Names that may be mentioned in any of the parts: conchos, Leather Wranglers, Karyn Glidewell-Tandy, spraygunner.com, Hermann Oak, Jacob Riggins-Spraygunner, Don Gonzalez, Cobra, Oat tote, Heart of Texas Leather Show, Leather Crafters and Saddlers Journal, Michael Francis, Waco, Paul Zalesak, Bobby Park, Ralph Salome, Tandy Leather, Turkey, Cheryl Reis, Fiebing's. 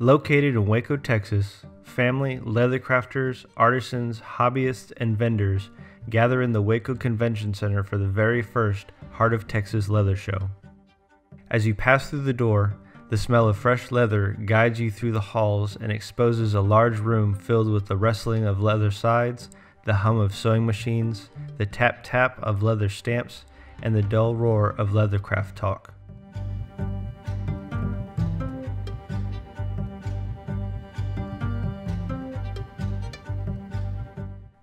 Located in Waco, Texas, family, leather crafters, artisans, hobbyists, and vendors gather in the Waco Convention Center for the very first Heart of Texas Leather Show. As you pass through the door, the smell of fresh leather guides you through the halls and exposes a large room filled with the rustling of leather sides, the hum of sewing machines, the tap-tap of leather stamps, and the dull roar of leathercraft talk.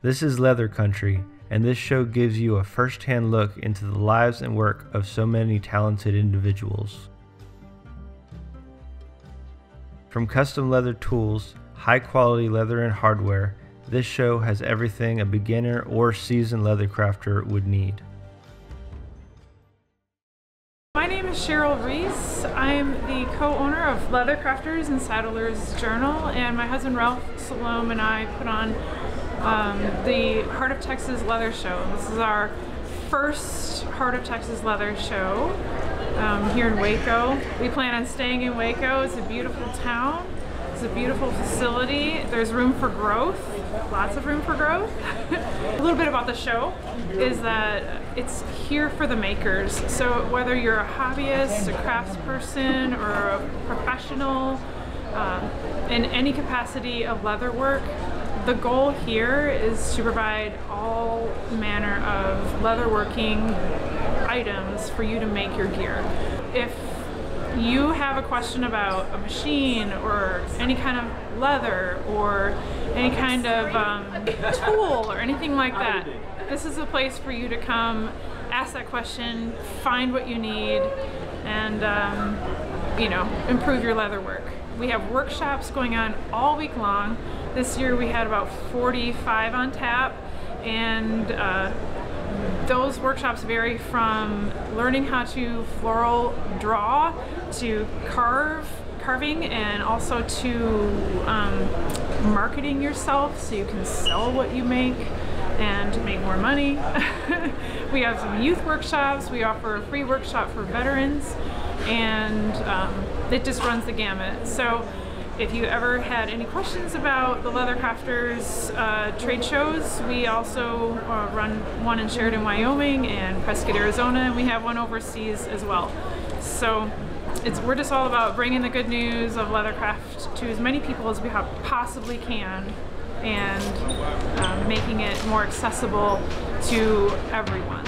This is leather country, and this show gives you a first-hand look into the lives and work of so many talented individuals. From custom leather tools, high-quality leather and hardware, this show has everything a beginner or seasoned leather crafter would need. My name is Cheryl Reis. I am the co-owner of Leather Crafters and Saddlers Journal, and my husband Ralph Salome and I put on the Heart of Texas Leather Show. This is our first Heart of Texas Leather Show here in Waco. We plan on staying in Waco. It's a beautiful town. It's a beautiful facility. There's room for growth, lots of room for growth. A little bit about the show is that it's here for the makers. So whether you're a hobbyist, a craftsperson, or a professional in any capacity of leather work, the goal here is to provide all manner of leatherworking items for you to make your gear. If you have a question about a machine or any kind of leather or any kind of tool or anything like that, this is a place for you to come, ask that question, find what you need, and you know, improve your leather work. We have workshops going on all week long. This year we had about 45 on tap, and those workshops vary from learning how to floral draw to carving, and also to marketing yourself so you can sell what you make and make more money. We have some youth workshops. We offer a free workshop for veterans, and it just runs the gamut. So if you ever had any questions about the Leather Crafters trade shows, we also run one in Sheridan, Wyoming, and Prescott, Arizona, and we have one overseas as well. So we're just all about bringing the good news of leathercraft to as many people as we possibly can, and making it more accessible to everyone.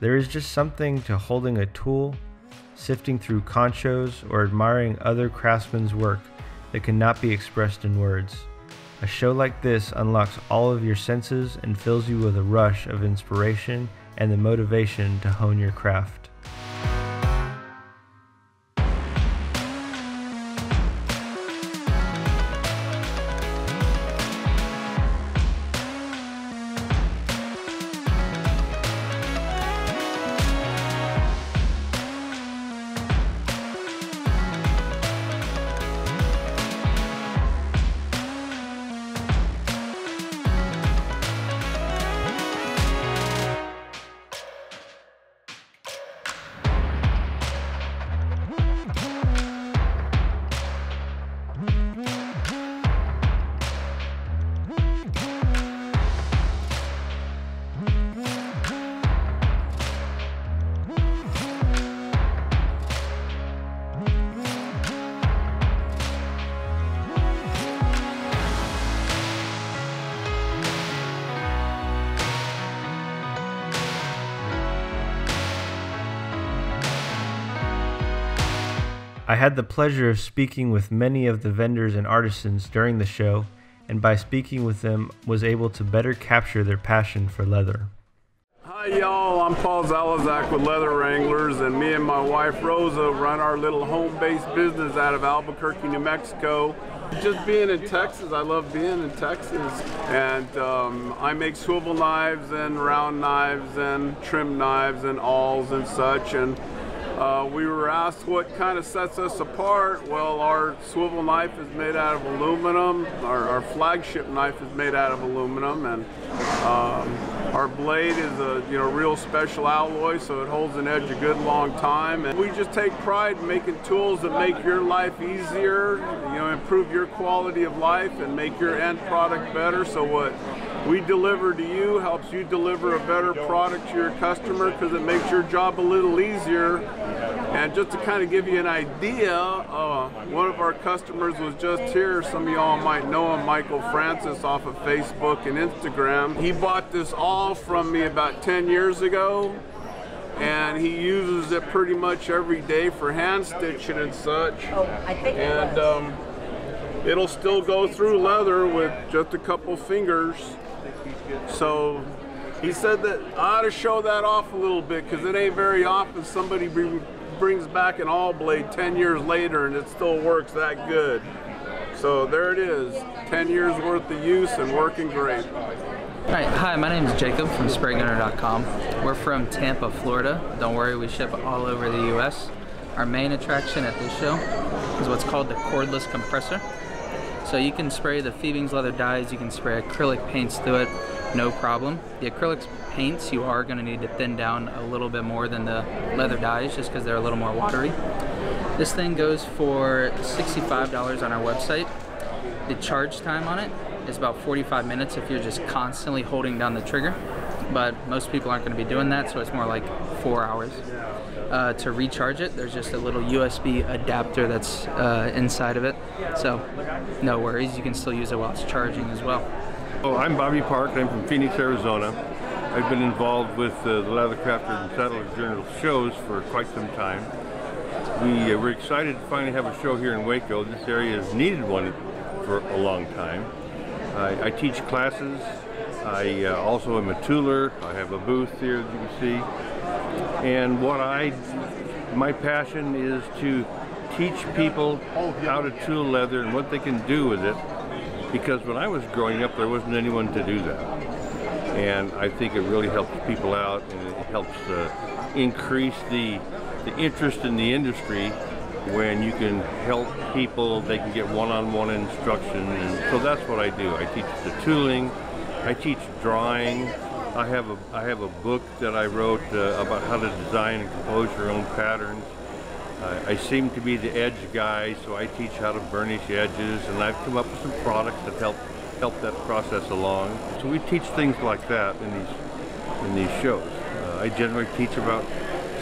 There is just something to holding a tool, sifting through conchos, or admiring other craftsmen's work that cannot be expressed in words. A show like this unlocks all of your senses and fills you with a rush of inspiration and the motivation to hone your craft. I had the pleasure of speaking with many of the vendors and artisans during the show, and by speaking with them, was able to better capture their passion for leather. Hi y'all, I'm Paul Zalesak with Leather Wranglers, and me and my wife Rosa run our little home-based business out of Albuquerque, New Mexico. Just being in Texas, I love being in Texas, and I make swivel knives and round knives and trim knives and awls and such. And we were asked what kind of sets us apart. Well, our swivel knife is made out of aluminum. Our flagship knife is made out of aluminum, and our blade is a real special alloy, so it holds an edge a good long time. And we just take pride in making tools that make your life easier, improve your quality of life and make your end product better. So what we deliver to you helps you deliver a better product to your customer, because it makes your job a little easier. And just to kind of give you an idea, one of our customers was just here. Some of y'all might know him, Michael Francis, off of Facebook and Instagram. He bought this awl from me about 10 years ago, and he uses it pretty much every day for hand stitching and such. And it'll still go through leather with just a couple fingers. So he said that I ought to show that off a little bit, because it ain't very often somebody brings back an awl blade 10 years later and it still works that good. So there it is, 10 years worth of use and working great. All right, hi, my name is Jacob from spraygunner.com. We're from Tampa, Florida. Don't worry, we ship all over the US. Our main attraction at this show is what's called the cordless compressor. So you can spray the Fiebing's leather dyes, you can spray acrylic paints through it, no problem. The acrylic paints you are going to need to thin down a little bit more than the leather dyes, just because they're a little more watery. This thing goes for $65 on our website. The charge time on it is about 45 minutes if you're just constantly holding down the trigger, but most people aren't going to be doing that, so it's more like 4 hours. To recharge it, there's just a little USB adapter that's inside of it, so no worries, you can still use it while it's charging as well. Oh, I'm Bobby Park, and I'm from Phoenix, Arizona. I've been involved with the Leather Crafters and Saddlers Journal shows for quite some time. We were excited to finally have a show here in Waco. This area has needed one for a long time. I teach classes. I also am a tooler. I have a booth here, as you can see. And my passion is to teach people how to tool leather and what they can do with it. Because when I was growing up, there wasn't anyone to do that. And I think it really helps people out, and it helps increase the interest in the industry when you can help people. They can get one-on-one instruction, and so that's what I do. I teach the tooling, I teach drawing. I have a book that I wrote about how to design and compose your own patterns. I seem to be the edge guy, so I teach how to burnish edges, and I've come up with some products that help that process along. So we teach things like that in these shows. I generally teach about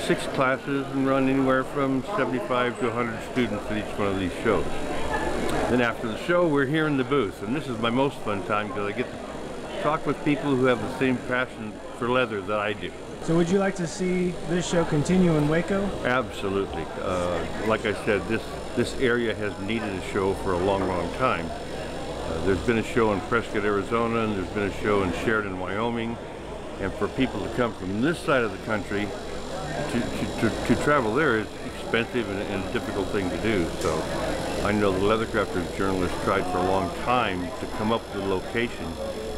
6 classes and run anywhere from 75 to 100 students at each one of these shows. Then after the show, we're here in the booth, and this is my most fun time because I get to talk with people who have the same passion for leather that I do. So would you like to see this show continue in Waco? Absolutely. Like I said, this area has needed a show for a long, long time. There's been a show in Prescott, Arizona, and there's been a show in Sheridan, Wyoming. And for people to come from this side of the country to travel there is expensive and a difficult thing to do. So I know the Leather Crafters journalists tried for a long time to come up with a location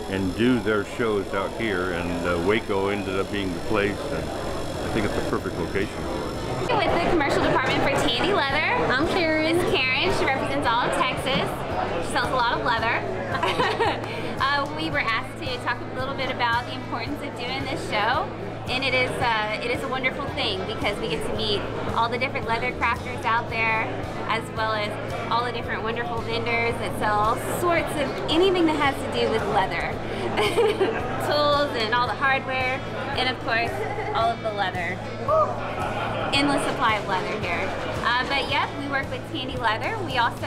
and do their shows out here, and Waco ended up being the place, and I think it's the perfect location for us. I'm with the commercial department for Tandy Leather. I'm Karen. It's Karen. She represents all of Texas. She sells a lot of leather. We were asked to talk a little bit about the importance of doing this show, and it is a wonderful thing because we get to meet all the different leather crafters out there, as well as all the different wonderful vendors that sell all sorts of anything that has to do with leather. Tools and all the hardware, and of course all of the leather. Endless supply of leather here. But yep, we work with Tandy Leather. We also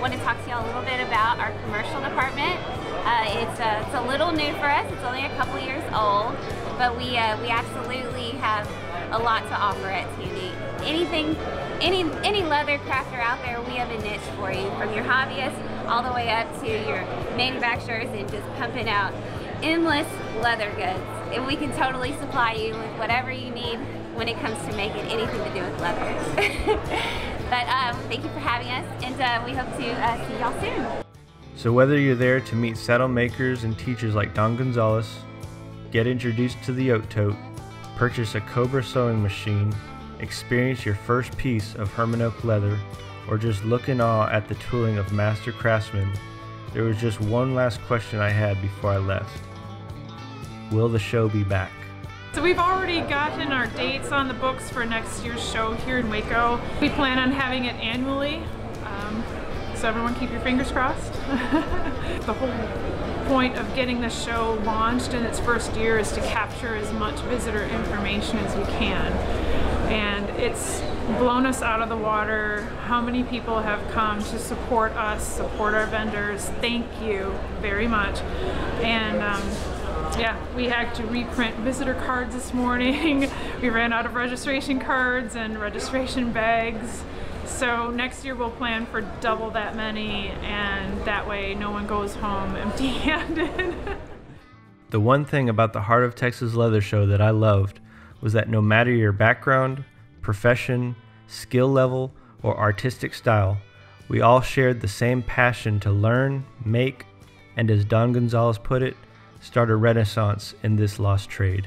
want to talk to y'all a little bit about our commercial department. It's a little new for us. It's only a couple years old, but we absolutely have a lot to offer at Tandy. Any leather crafter out there, we have a niche for you, from your hobbyist all the way up to your manufacturers, and just pumping out endless leather goods. And we can totally supply you with whatever you need when it comes to making anything to do with leather. But thank you for having us, and we hope to see y'all soon. So whether you're there to meet saddle makers and teachers like Don Gonzalez, get introduced to the Oat Tote, purchase a Cobra sewing machine, experience your first piece of Hermann Oak leather, or just look in awe at the tooling of master craftsmen, there was just one last question I had before I left. Will the show be back? So we've already gotten our dates on the books for next year's show here in Waco. We plan on having it annually, so everyone keep your fingers crossed. The whole point of getting the show launched in its first year is to capture as much visitor information as we can. And it's blown us out of the water. How many people have come to support us, support our vendors. Thank you very much. And yeah, we had to reprint visitor cards this morning. We ran out of registration cards and registration bags. So next year we'll plan for double that many, and that way no one goes home empty-handed. The one thing about the Heart of Texas Leather Show that I loved was that no matter your background, profession, skill level, or artistic style, we all shared the same passion to learn, make, and as Don Gonzalez put it, start a renaissance in this lost trade.